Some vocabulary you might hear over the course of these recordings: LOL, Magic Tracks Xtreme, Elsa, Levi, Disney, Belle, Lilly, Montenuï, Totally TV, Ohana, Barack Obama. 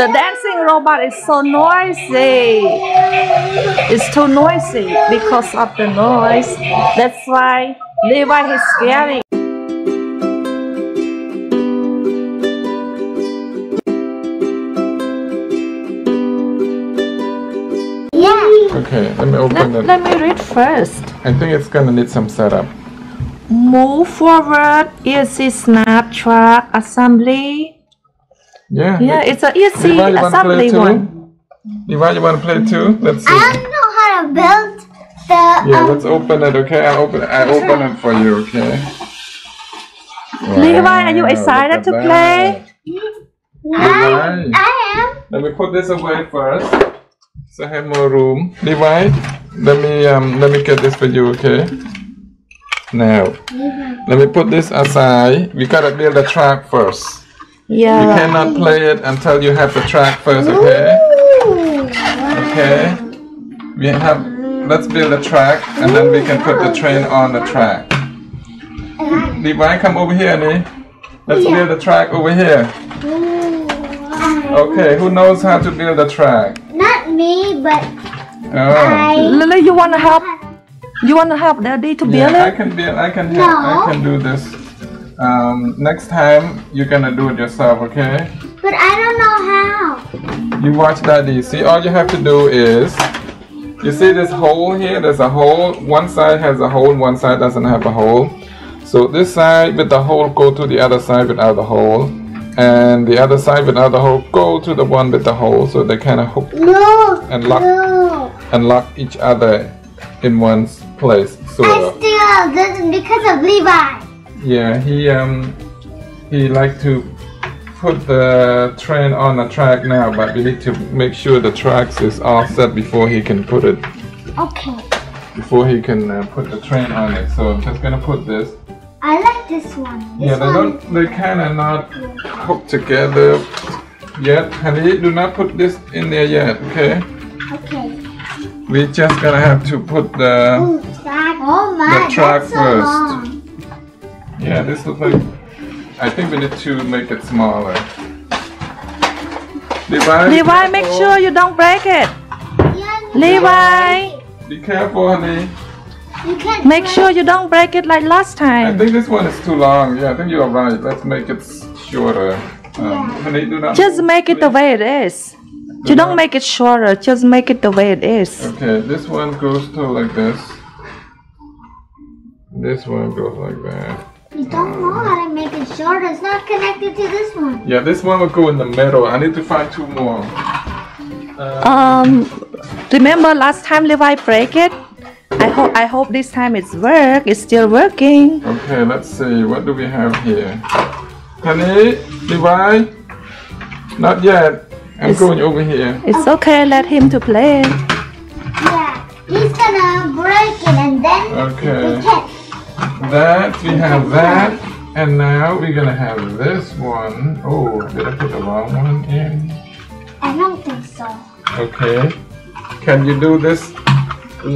The dancing robot is so noisy. It's too noisy because of the noise. That's why Levi is scary. Okay, let me open it. Let me read first. I think it's gonna need some setup. Move forward, ESC snap track assembly. Yeah, it's an ESC assembly one. Levi, you wanna play too? Let's see. I don't know how to build the. Yeah, let's open it. Okay, I open it for you. Okay. Wow, Levi, are you excited to play? I am. Let me put this away first. So I have more room. Levi, let me get this for you, okay? Now, let me put this aside. We gotta build a track first. Yeah. You cannot play it until you have the track first, okay? Ooh, wow. Okay. Let's build a track, and then we can put the train on the track. Levi, come over here, Lee. Let's build a track over here. Okay, who knows how to build a track? Me, but Lily, you wanna help? You wanna help Daddy to build it? I can do this. Next time you're gonna do it yourself, okay? But I don't know how. You watch Daddy. See, all you have to do is, you see this hole here? There's a hole. One side has a hole. One side doesn't have a hole. So this side with the hole go to the other side without the hole. And the other side without the hole go to the one with the hole, so they kind of hook and lock each other in one place. So I still doesn't because of Levi. Yeah, he likes to put the train on the track now, but we need to make sure the tracks is all set before he can put it. Okay. Before he can put the train on it, so I'm just gonna put this. I like this one. They kind of not hooked together yet. Honey, do not put this in there yet, okay? Okay. We just gonna have to put the track first. Long. Yeah, this looks like. I think we need to make it smaller. Levi, make sure you don't break it. Yeah, Levi. Be careful, honey. Make sure you don't break it like last time. I think this one is too long. Yeah, I think you are right. Let's make it shorter. Honey, just make it the way it is. You don't make it shorter. Just make it the way it is. Okay, this one goes to like this. This one goes like that. You don't know how to make it shorter. It's not connected to this one. Yeah, this one will go in the middle. I need to find two more. Remember last time Levi broke it? I hope this time it's work. It's still working. Okay, let's see. What do we have here? Honey, Levi? Not yet. I'm going over here. It's okay. Let him to play. Yeah, he's gonna break it and then we can. We have that. And now we're gonna have this one. Oh, did I put the wrong one in? I don't think so. Okay. Can you do this?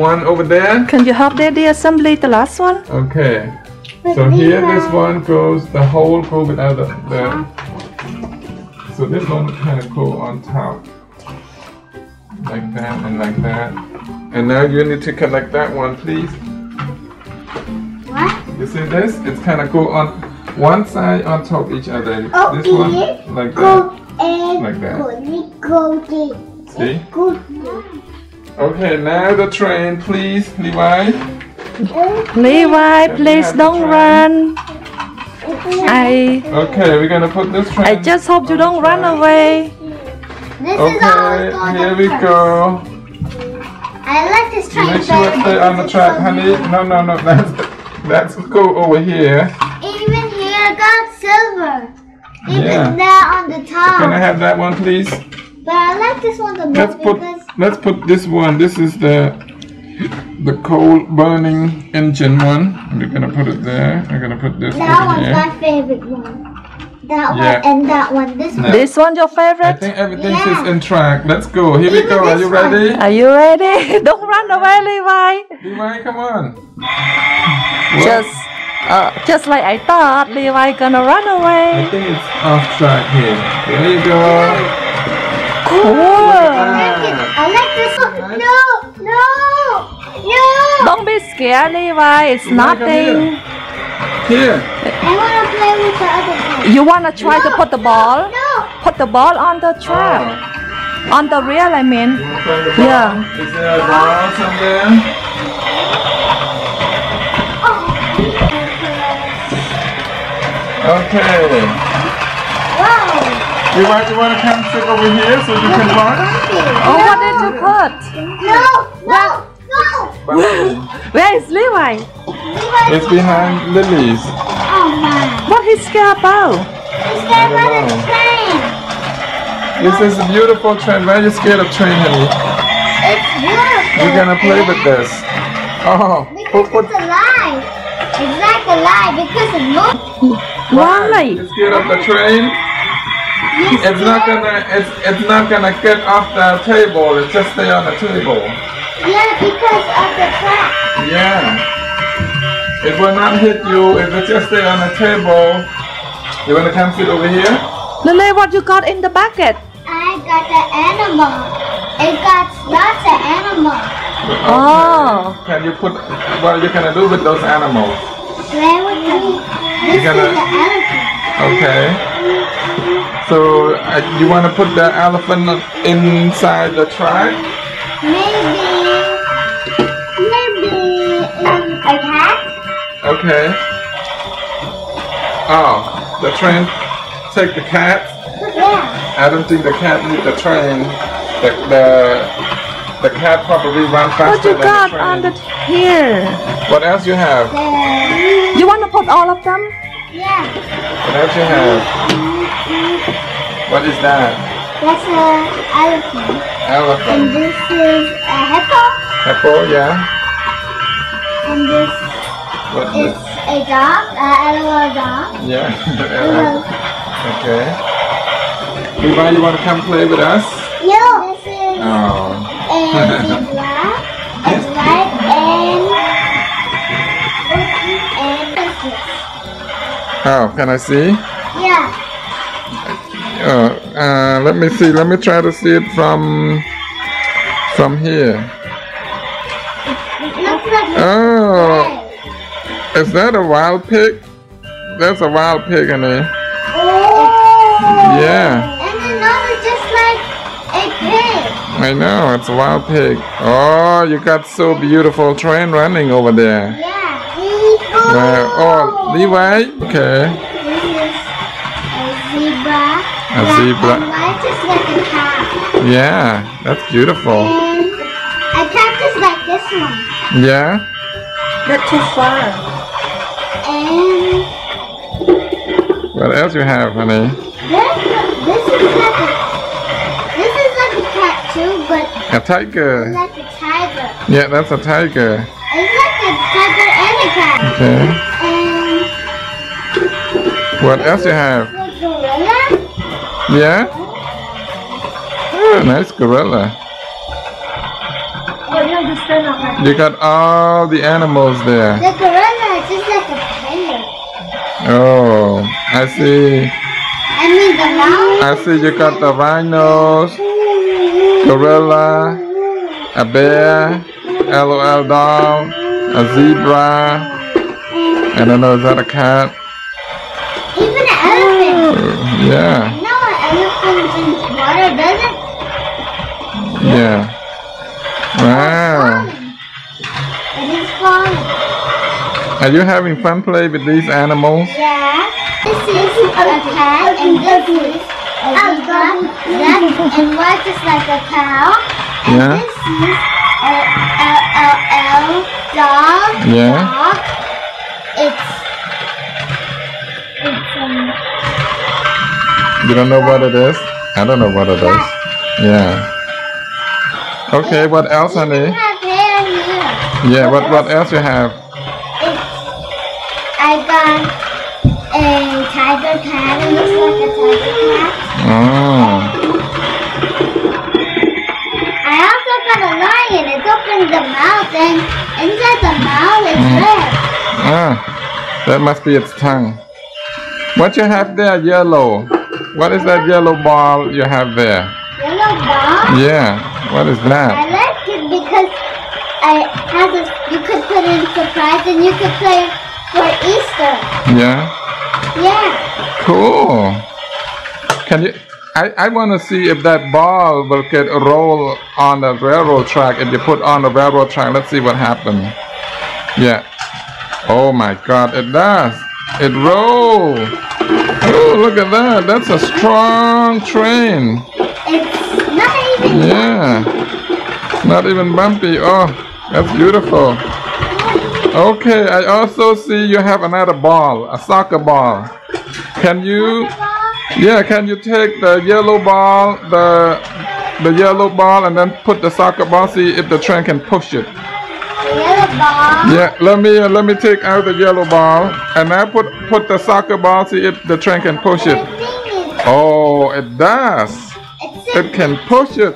One over there. Can you help Daddy assembly the last one? Okay. So here this one goes, the whole go without the. So this one kind of go on top. Like that and like that. And now you need to connect that one, please. What? You see this? It's kind of go on one side on top each other. Oh, this one like that. Like that. See? Okay, now the train, please, Levi. Levi, please don't run. Okay, we're gonna put this train. I just hope you don't run away. Okay, here we go. I like this train. Make sure it stays on the track, honey. No, that's go over here. Even here, I got silver. Even there on the top. Can I have that one, please? But I like this one the most because. Let's put this one. This is the coal burning engine one. We're gonna put it there. I'm gonna put this. That one's my favorite one. That one and that one. This one. This one's your favorite. I think everything is in track. Let's go. Here we go. Are you ready? Are you ready? Don't run away, Levi. Levi, come on. Just Just like I thought, Levi gonna run away. I think it's off track here. There you go. Cool. I like this one. No, no, no. Don't be scared, Levi. It's nothing. Here. I wanna play with the other one. You wanna try to put the ball? No. Put the ball on the track. On the rail, I mean. You wanna play the ball? Yeah. Is there a ball somewhere? Okay. Wow. You want to come sit over here so you can watch? Oh, no. What did you put? No, no, no. Where is Levi? It's behind Lily's. Oh my. What is he scared about? He's scared about the train. This is a beautiful train. Why are you scared of train, honey? It's beautiful. You're gonna play with this. Oh. Because it's alive. It's like alive because it moves. Why? You scared of the train? It's not gonna get off the table. It just stay on the table. Yeah, because of the track. Yeah. It will not hit you. It will just stay on the table. You wanna come sit over here? Lily, what you got in the bucket? I got the animal. It got lots of animals. Okay. Oh. Can you put? What are you gonna do with those animals? Play with them. Okay. So you want to put the elephant inside the track? Maybe a cat. Okay. Oh, the train. Take the cat. Yeah. I don't think the cat needs the train. The cat probably runs faster than the train. What you got on the here? What else you have? You want to put all of them? Yeah. What else you have? What is that? That's an elephant. Elephant. And this is a hippo. Hippo, yeah. And this is a dog, an animal dog. Yeah. Okay. Levi, you want to come play with us? No. This is a zebra, a lion, and a fish. Oh, can I see? Yeah. Let me see. Let me try to see it from here. Oh, is that a wild pig? That's a wild pig, honey. Oh. Yeah. And another just like a pig. I know it's a wild pig. Oh, you got so beautiful train running over there. Yeah. Wow. Oh, Levi. Okay. This is a zebra. A zebra. Just like a cat. Yeah, that's beautiful. And a cat is like this one. Yeah. Not too far. And what else you have, honey? This is like a cat too, but a tiger. Like a tiger. Yeah, that's a tiger. Okay. What else you have? Gorilla? Yeah? Oh, nice gorilla. You got all the animals there. The gorilla is just like a panda. Oh, I see. I mean the lion. I see you got the rhinos, gorilla, a bear, LOL dog, a zebra. I don't know, is that a cat? Even an elephant. Yeah. No, an elephant drinks water, does it? Yeah. Wow. It is falling. Are you having fun playing with these animals? Yeah. This is a cat, and this is a dog, and what is like a cow. And this is a dog. Yeah. Dog. You don't know what it is? I don't know what it is. Yeah. Okay, what else, honey? Yeah, what else you have? I got a tiger cat. It looks like a tiger cat. Oh. I also got a lion. It opens the mouth, and inside the mouth is red. Ah. That must be its tongue. What you have there, yellow? What is that yellow ball you have there? Yellow ball? Yeah. What is that? I like it because it has a, you could put in surprise and you could play it for Easter. Yeah? Yeah. Cool. Can you... I want to see if that ball will get rolled on the railroad track. If you put on the railroad track, let's see what happens. Yeah. Oh my God, it does. It rolls. Oh, look at that. That's a strong train. It's not even bumpy. Yeah. Not even bumpy. Oh, that's beautiful. Okay, I also see you have another ball, a soccer ball. Can you... Yeah, can you take the yellow ball, the yellow ball, and then put the soccer ball? See if the train can push it. Yellow ball. Yeah, let me take out the yellow ball, and now put the soccer ball. See if the train can push it. Oh, it does. It can push it.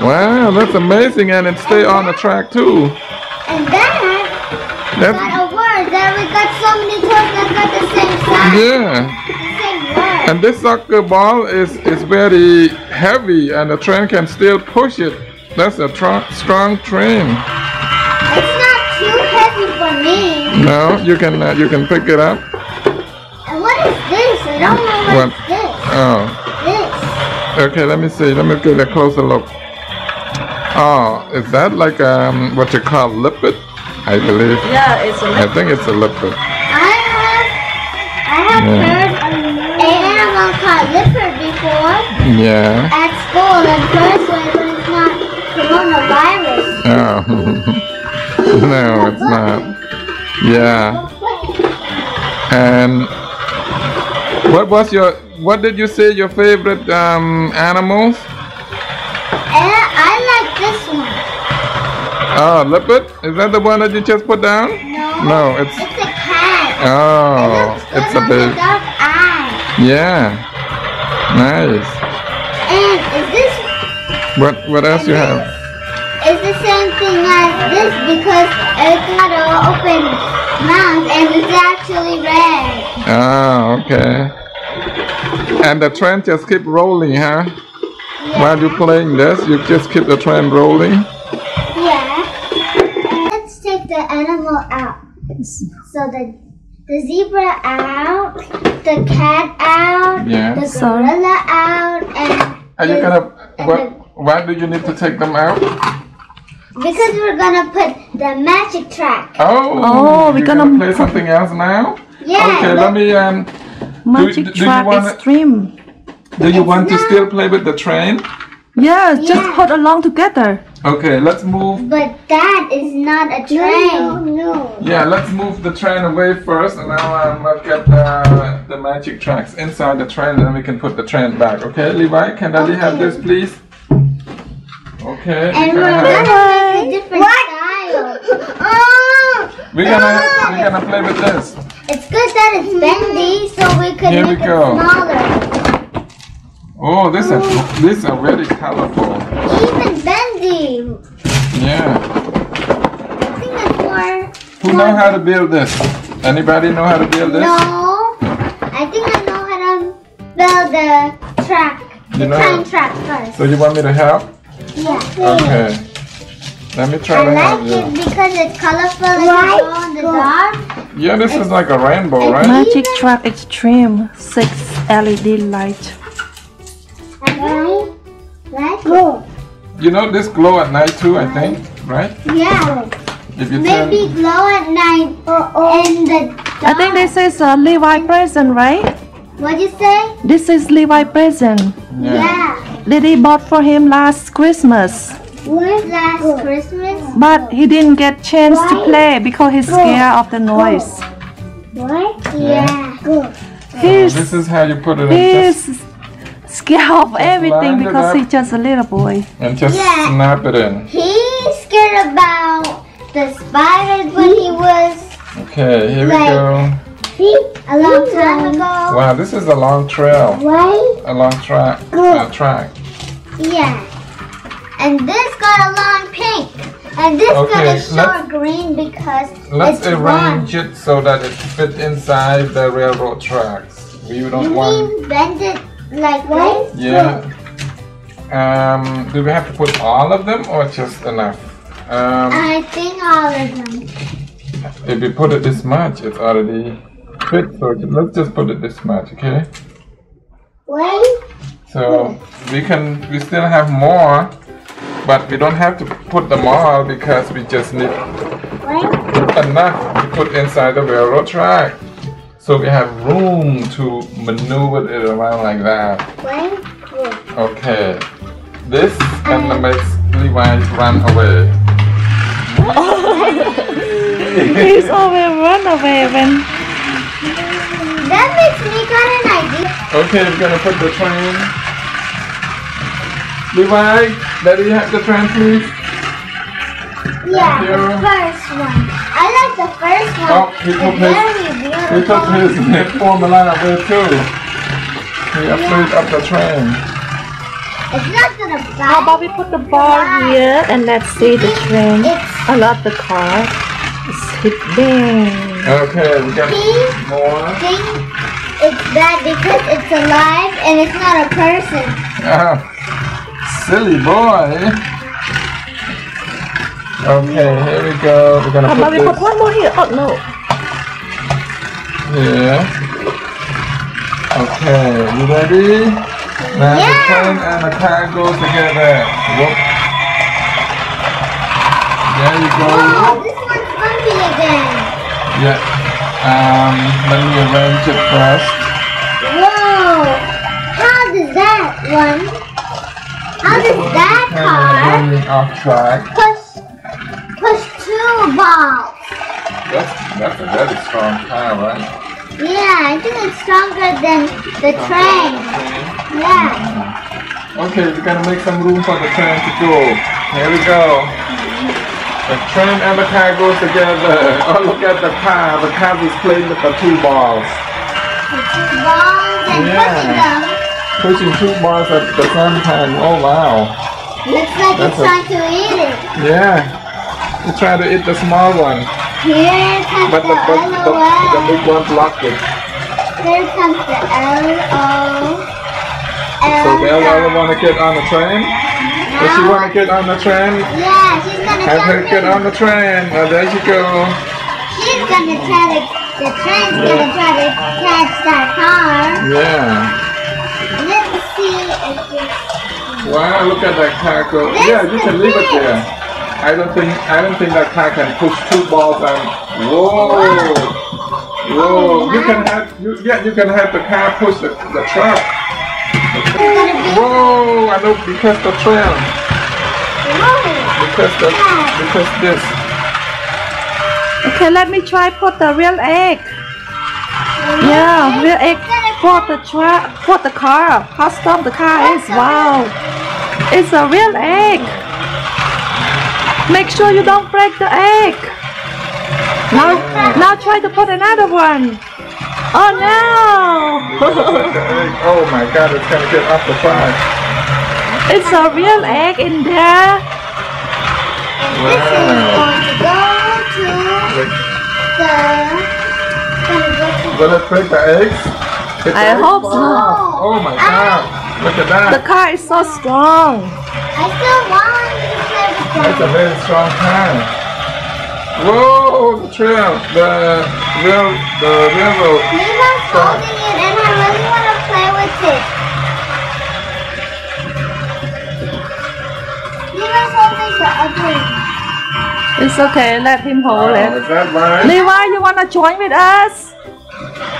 Wow, that's amazing, and it stay on the track too. And then got a word. Then we got so many words that got the same size. Yeah. And this soccer ball is very heavy, and the train can still push it. That's a strong train. It's not too heavy for me. No, you can pick it up. And what is this? I don't know what this is. Oh. This. Okay, let me see. Let me get a closer look. Oh, is that like what you call lipid? I believe. Yeah, it's a lipid. I think it's a lipid. I have heard. Leopard before. Yeah. At school, at first one, but it's not coronavirus. Oh. No, it's not. Yeah. And what did you say your favorite animals? I like this one. Oh, leopard? Is that the one that you just put down? No. No, it's a cat. Oh, it's a big dark eye. Yeah. Nice. And is this... What else you have? It's the same thing as this because it's got an open mouth and it's actually red. Oh, okay. And the train just keep rolling, huh? Yeah. While you're playing this, you just keep the train rolling? Yeah. Let's take the animal out. So the zebra out, the cat out, yeah. The gorilla out, and... Are you gonna... why do you need to take them out? Because we're gonna put the magic track. Oh, we're gonna play something else now? Yeah. Okay, let me... Magic Track Xtreme. Do you want to still play with the train? Yes, yeah. Just put along together. Okay, let's move. But that is not a train. No. Yeah, let's move the train away first, and now I'll get the magic tracks inside the train, and then we can put the train back. Okay, Levi, can Daddy have this, please? Okay. And we're gonna make a different style. We're gonna play with this. It's good that it's bendy, so we can make it smaller. Oh, these are very colorful. Even bendy. Yeah. I think it's more. Who knows how to build this? Anybody know how to build this? No. I think I know how to build the track. The train track first. So you want me to help? Yeah. Okay. Let me try to help you. I like it because it's colorful and it's all in the dark. Yeah, this is like a rainbow, right? Magic Tracks Xtreme 6 LED light. Glow. You know this glow at night too, I think, right? Yeah. If you maybe glow at night in the dark. I think this is a Levi present, right? What'd you say? This is Levi present. Yeah. Lilly bought for him last Christmas. What? Last Christmas? But he didn't get chance to play because he's scared of the noise. What? Yeah. This is how you put it in. Scared of everything because he's just a little boy. And just snap it in. He's scared about the spiders when he was. Okay, here we go. A long time ago. Wow, this is a long trail. Right? A long track. Yeah. And this got a long pink. And this is gonna show green because let's arrange it so that it fits inside the railroad tracks. We don't want bend it like right? Yeah. Do we have to put all of them or just enough? I think all of them. If we put it this much, it's already fit. So let's just put it this much, okay? Wait. So we still have more. But we don't have to put them all because we just need enough to put inside the railroad track. So we have room to maneuver it around like that. Okay. This makes Levi run away. He's always run away when... That makes me got an idea. Okay, we're gonna put the train. Levi, let me have the train, please. Yeah, the first one. I like the first one. Oh, he took his formula up there too. He afraid of the train. It's not gonna fly. How about we put the ball here and let's see the train. I love the car. It's hitting. Okay, we got more. It's bad because it's alive and it's not a person. Silly boy. Okay, here we go. We're gonna put this. One more here. Oh no. Yeah. Okay, you ready? Now the train and the car goes together. Whoop. There you go. Whoa, this one's bumpy again. Yeah. Let me arrange it first. Whoa. How does that one? How does that car push two balls? That's a very strong car, right? Yeah, I think it's stronger than the train. Yeah. Okay, we're gonna make some room for the train to go. Here we go. The train and the car goes together. Oh, look at the car. The car is playing with the two balls. The two balls and pushing them. Pushing two balls at the same time. Oh wow! Looks like it's trying to eat it. Yeah, it's trying to eat the small one. Here comes the other one. The big one blocked it. Here comes the L-O-L. So the L-O want to get on the train? No. Does she want to get on the train? Yeah, she's gonna. Have her get on the train. Oh, there she goes. She's gonna try to. The train's gonna try to catch that car. Yeah. Wow! Look at that car go. Yeah, you can leave it there. I don't think that car can push two balls and whoa! You can have the car push the truck. Whoa! I know because the trail. Because this. Okay, let me try put the real egg. Yeah, real egg. For the car, how strong the car is, wow! It's a real egg! Make sure you don't break the egg! Now try to put another one! Oh no! Oh my god, it's gonna get off the fire! It's a real egg in there! This is going to break the eggs? It's hope so. Oh my god. Look at that. The car is so strong. I still want to play the car. It's a very strong car. Whoa, the trail. The railroad. Levi's holding it and I really want to play with it. Levi's holding the ugly. It's okay, let him hold it. Is that right? Levi, you want to join with us?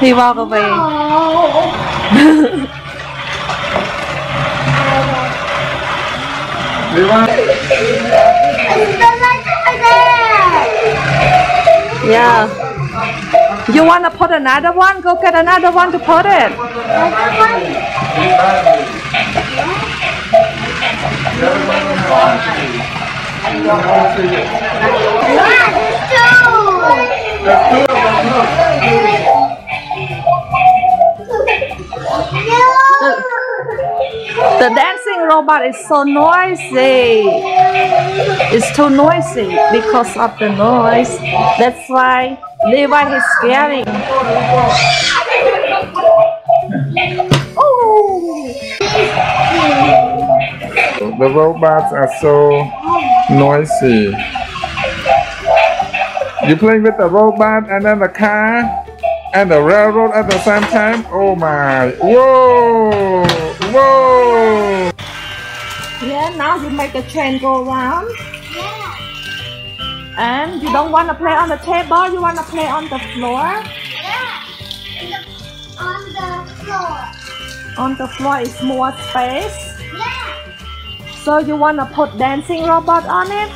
He walked away. No. Yeah. You wanna put another one? Go get another one to put it. There's two. The dancing robot is so noisy. It's too noisy because of the noise. That's why Levi is scaring. Oh. The robots are so noisy. You play with the robot and then the car and the railroad at the same time. Oh my! Whoa! Whoa! Yeah, now you make the train go round. Yeah. And you don't want to play on the table. You want to play on the floor. Yeah. On the floor. On the floor is more space. Yeah. So you want to put dancing robot on it.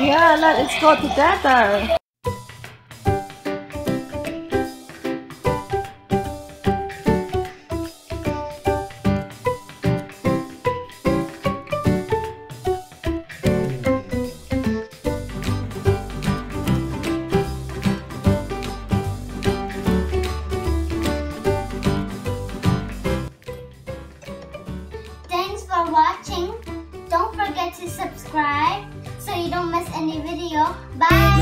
Yeah, let's go together. Thanks for watching. Don't forget to subscribe so you don't miss any video. Bye!